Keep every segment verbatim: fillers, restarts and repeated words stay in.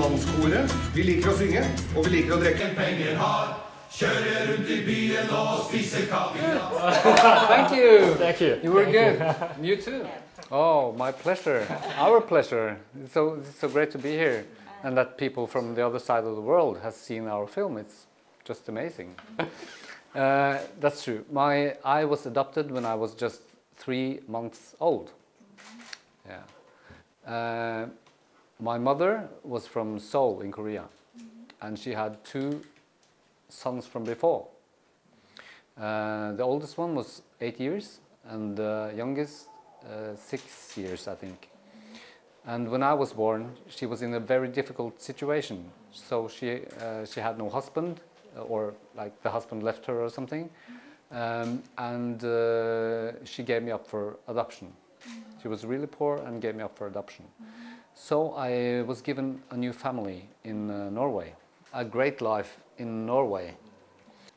mannskoret. Vi liker å synge, og vi liker å drekke. Penger har, kjører rundt i byen og spiser kaffe. Thank you. Thank you. You were good. You too. Oh, my pleasure. Our pleasure. It's so, it's so great to be here. And that people from the other side of the world has seen our film. It's just amazing. Uh, that's true. My, I was adopted when I was just three months old. Yeah. Uh, my mother was from Seoul in Korea, and she had two sons from before. Uh, the oldest one was eight years, and the youngest uh, six years, I think. And when I was born, she was in a very difficult situation. So she uh, she had no husband, or like the husband left her or something, um, and uh, she gave me up for adoption. She was really poor and gave me up for adoption. So I was given a new family in uh, Norway, a great life in Norway.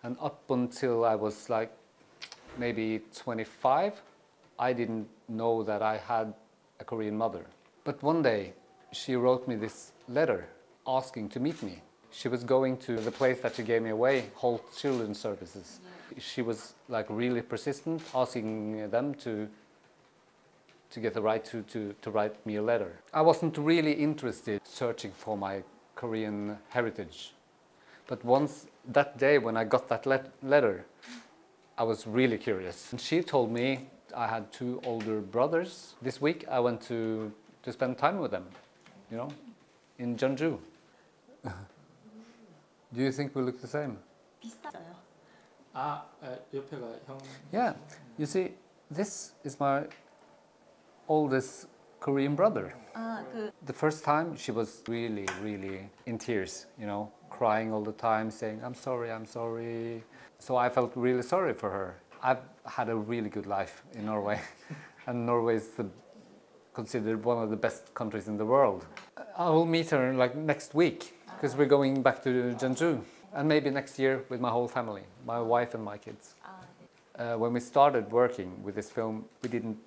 And up until I was like maybe twenty-five, I didn't know that I had a Korean mother. But one day she wrote me this letter asking to meet me. She was going to the place that she gave me away, Holt Children's Services. She was like really persistent, asking them to to get the right to, to, to write me a letter. I wasn't really interested searching for my Korean heritage. But once that day when I got that let letter, I was really curious. And she told me I had two older brothers. This week I went to, to spend time with them, you know, in Jeonju. Do you think we look the same? Yeah, you see, this is my oldest Korean brother. Uh, the first time she was really, really in tears, you know, crying all the time, saying, I'm sorry, I'm sorry. So I felt really sorry for her. I've had a really good life in Norway, and Norway is the, considered one of the best countries in the world. I will meet her like next week, because we're going back to Jeonju, and maybe next year with my whole family, my wife and my kids. Uh, when we started working with this film, we didn't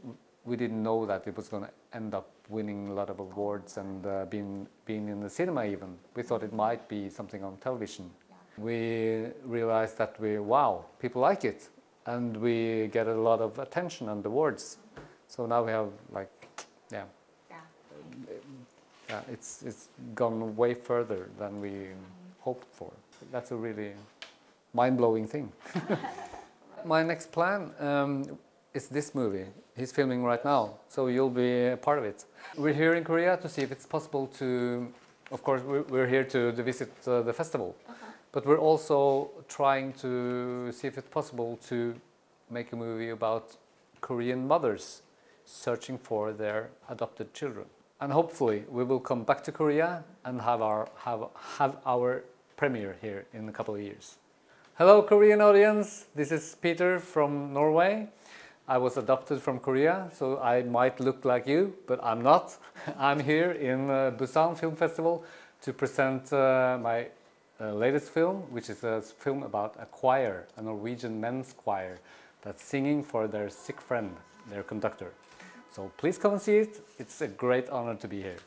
we didn't know that it was going to end up winning a lot of awards and uh, being being in the cinema even. We thought it might be something on television. We realized that we wow, people like it, and we get a lot of attention and awards. So now we have like yeah. Yeah, it's, it's gone way further than we hoped for. That's a really mind-blowing thing. My next plan um, is this movie. He's filming right now, so you'll be a part of it. We're here in Korea to see if it's possible to... Of course, we're here to, to visit uh, the festival. Okay. But we're also trying to see if it's possible to make a movie about Korean mothers searching for their adopted children. And hopefully we will come back to Korea and have our, have, have our premiere here in a couple of years. Hello Korean audience, this is Peter from Norway. I was adopted from Korea, so I might look like you, but I'm not. I'm here in uh, Busan Film Festival to present uh, my uh, latest film, which is a film about a choir, a Norwegian men's choir that's singing for their sick friend, their conductor. So please come and see it. It's a great honor to be here.